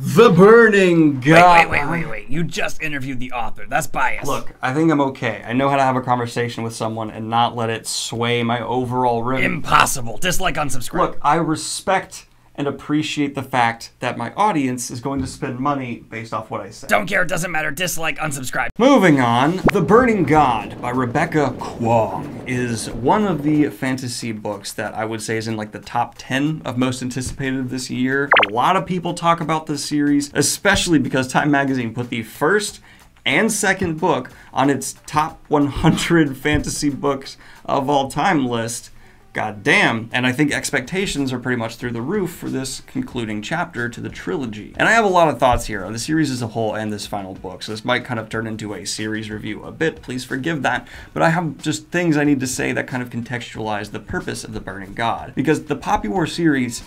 The Burning God. Wait. You just interviewed the author. That's biased. Look, I think I'm okay. I know how to have a conversation with someone and not let it sway my overall room. Impossible. Dislike, unsubscribe. Look, I respect and appreciate the fact that my audience is going to spend money based off what I say. Don't care, it doesn't matter, dislike, unsubscribe. Moving on, The Burning God by Rebecca Kuang is one of the fantasy books that I would say is in like the top 10 of most anticipated this year. A lot of people talk about this series, especially because Time Magazine put the first and second book on its top 100 fantasy books of all time list. God damn. And I think expectations are pretty much through the roof for this concluding chapter to the trilogy. And I have a lot of thoughts here on the series as a whole and this final book, so this might kind of turn into a series review a bit, please forgive that, but I have just things I need to say that kind of contextualize the purpose of The Burning God. Because the Poppy War series,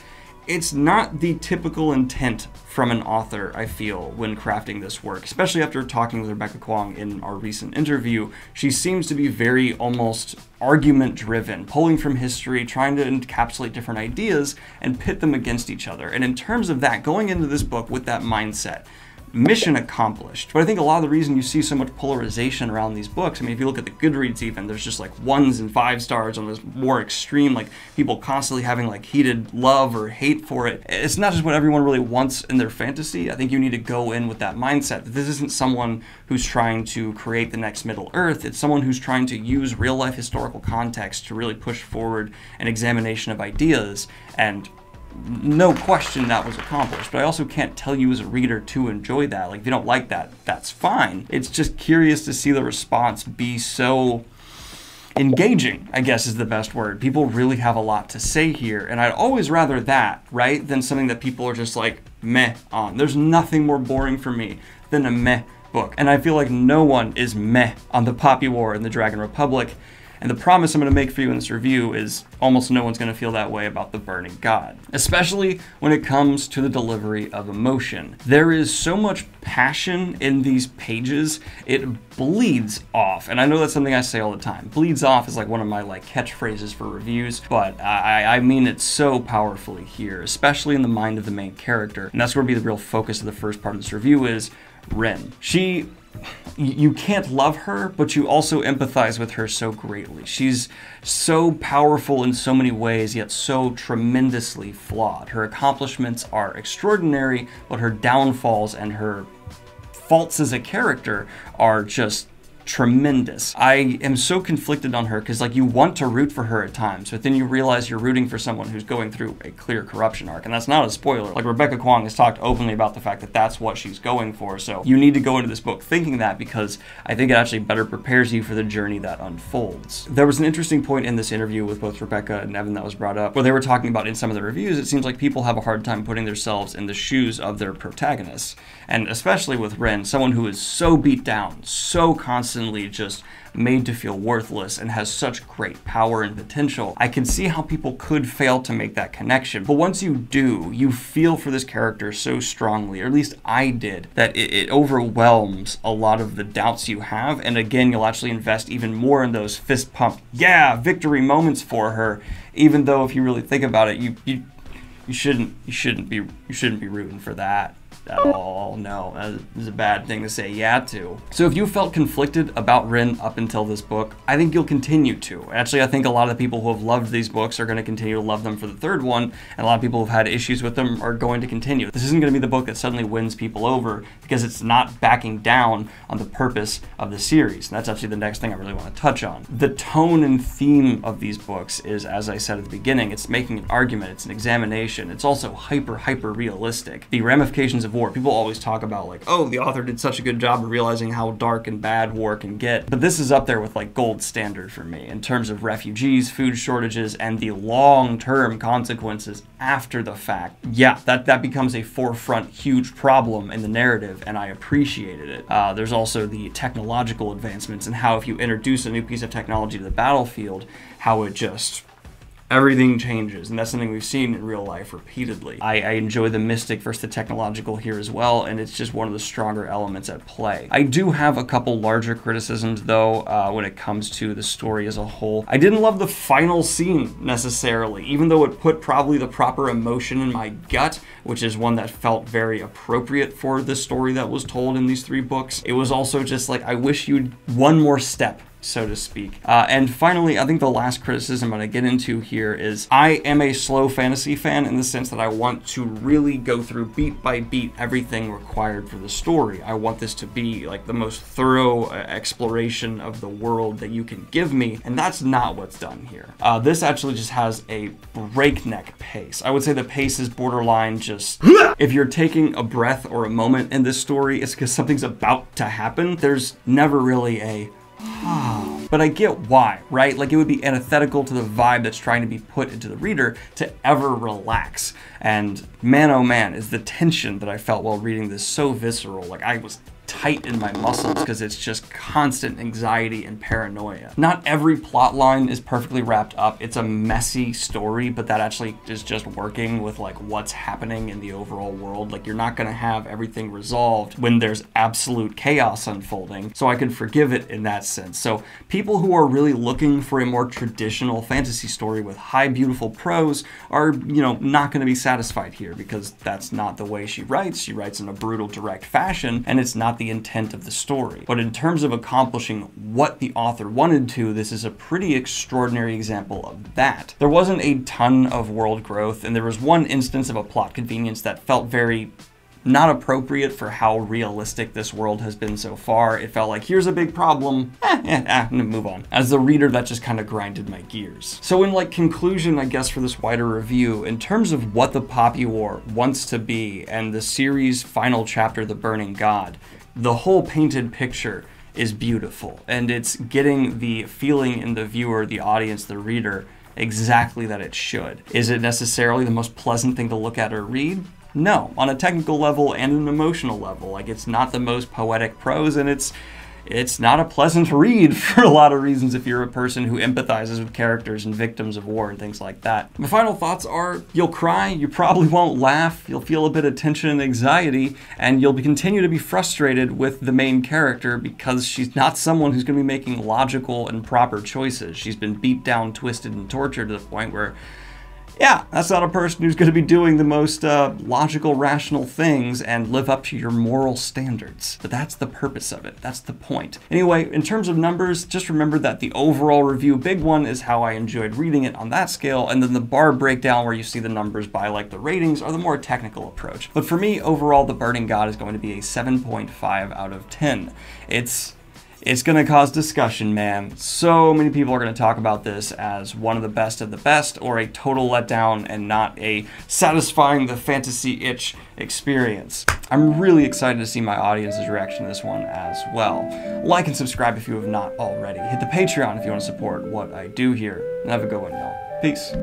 it's not the typical intent from an author, I feel, when crafting this work, especially after talking with Rebecca Kuang in our recent interview. She seems to be very almost argument-driven, pulling from history, trying to encapsulate different ideas and pit them against each other. And in terms of that, going into this book with that mindset, mission accomplished. But I think a lot of the reason you see so much polarization around these books, I mean, if you look at the Goodreads even, there's just like 1s and 5 stars on this more extreme, like people constantly having like heated love or hate for it. It's not just what everyone really wants in their fantasy. I think you need to go in with that mindset that this isn't someone who's trying to create the next Middle Earth. It's someone who's trying to use real life historical context to really push forward an examination of ideas, and no question that was accomplished. But I also can't tell you as a reader to enjoy that. Like, if you don't like that, that's fine. It's just curious to see the response be so engaging, I guess is the best word. People really have a lot to say here, and I'd always rather that, right, than something that people are just like meh on. There's nothing more boring for me than a meh book, and I feel like no one is meh on The Poppy War and The Dragon Republic. And the promise I'm going to make for you in this review is almost no one's going to feel that way about The Burning God, especially when it comes to the delivery of emotion. There is so much passion in these pages, it bleeds off. And I know that's something I say all the time. Bleeds off is like one of my like catchphrases for reviews, but I mean it so powerfully here, especially in the mind of the main character. And that's going to be the real focus of the first part of this review is Rin. You can't love her, but you also empathize with her so greatly. She's so powerful in so many ways, yet so tremendously flawed. Her accomplishments are extraordinary, but her downfalls and her faults as a character are just tremendous. I am so conflicted on her because like you want to root for her at times, but then you realize you're rooting for someone who's going through a clear corruption arc. And that's not a spoiler. Like Rebecca Kuang has talked openly about the fact that that's what she's going for. So you need to go into this book thinking that, because I think it actually better prepares you for the journey that unfolds. There was an interesting point in this interview with both Rebecca and Evan that was brought up where they were talking about in some of the reviews, it seems like people have a hard time putting themselves in the shoes of their protagonists. And especially with Rin, someone who is so beat down, so constantly just made to feel worthless and has such great power and potential. I can see how people could fail to make that connection. But once you do, you feel for this character so strongly, or at least I did, that it overwhelms a lot of the doubts you have. And again, you'll actually invest even more in those fist pump, yeah, victory moments for her, even though if you really think about it, you shouldn't be rooting for that at all. No, that is a bad thing to say yeah to. So if you felt conflicted about Rin up until this book, I think you'll continue to. Actually, I think a lot of the people who have loved these books are going to continue to love them for the third one, and a lot of people who've had issues with them are going to continue. This isn't going to be the book that suddenly wins people over, because it's not backing down on the purpose of the series. And that's actually the next thing I really want to touch on. The tone and theme of these books is, as I said at the beginning, it's making an argument, it's an examination, it's also hyper realistic. The ramifications of war. People always talk about like, oh, the author did such a good job of realizing how dark and bad war can get. But this is up there with like gold standard for me in terms of refugees, food shortages, and the long-term consequences after the fact. Yeah, that becomes a forefront huge problem in the narrative, and I appreciated it. There's also the technological advancements and how if you introduce a new piece of technology to the battlefield, how it just everything changes, and that's something we've seen in real life repeatedly. I enjoy the mystic versus the technological here as well, and it's just one of the stronger elements at play. I do have a couple larger criticisms though when it comes to the story as a whole. I didn't love the final scene necessarily, even though it put probably the proper emotion in my gut, which is one that felt very appropriate for the story that was told in these three books. It was also just like, I wish you'd one more step, so to speak. And finally, I think the last criticism I'm gonna get into here is I am a slow fantasy fan in the sense that I want to really go through beat by beat everything required for the story. I want this to be like the most thorough exploration of the world that you can give me, and that's not what's done here. This actually just has a breakneck pace. I would say the pace is borderline just, if you're taking a breath or a moment in this story, it's because something's about to happen. There's never really a, but I get why, right? Like, it would be antithetical to the vibe that's trying to be put into the reader to ever relax. And man, oh man, is the tension that I felt while reading this so visceral. Like, I was tight in my muscles because it's just constant anxiety and paranoia. Not every plot line is perfectly wrapped up. It's a messy story, but that actually is just working with like what's happening in the overall world. Like, you're not gonna have everything resolved when there's absolute chaos unfolding. So I can forgive it in that sense. So people who are really looking for a more traditional fantasy story with high, beautiful prose are, you know, not gonna be satisfied here because that's not the way she writes. She writes in a brutal, direct fashion, and it's not the intent of the story. But in terms of accomplishing what the author wanted to, this is a pretty extraordinary example of that. There wasn't a ton of world growth, and there was one instance of a plot convenience that felt very not appropriate for how realistic this world has been so far. It felt like, here's a big problem, move on. As the reader, that just kind of grinded my gears. So in like conclusion, I guess, for this wider review, in terms of what the Poppy War wants to be and the series' final chapter, The Burning God, the whole painted picture is beautiful, and it's getting the feeling in the viewer, the audience, the reader, exactly that it should. Is it necessarily the most pleasant thing to look at or read? No, on a technical level and an emotional level. Like, it's not the most poetic prose, and it's not a pleasant read for a lot of reasons if you're a person who empathizes with characters and victims of war and things like that. My final thoughts are, you'll cry, you probably won't laugh, you'll feel a bit of tension and anxiety, and you'll continue to be frustrated with the main character because she's not someone who's gonna be making logical and proper choices. She's been beat down, twisted, and tortured to the point where, yeah, that's not a person who's going to be doing the most logical, rational things and live up to your moral standards. But that's the purpose of it. That's the point. Anyway, in terms of numbers, just remember that the overall review, big one, is how I enjoyed reading it on that scale. And then the bar breakdown where you see the numbers by like the ratings are the more technical approach. But for me, overall, The Burning God is going to be a 7.5 out of 10. It's gonna cause discussion, man. So many people are gonna talk about this as one of the best, or a total letdown and not a satisfying the fantasy itch experience. I'm really excited to see my audience's reaction to this one as well. Like and subscribe if you have not already. Hit the Patreon if you wanna support what I do here. And have a good one, y'all. Peace.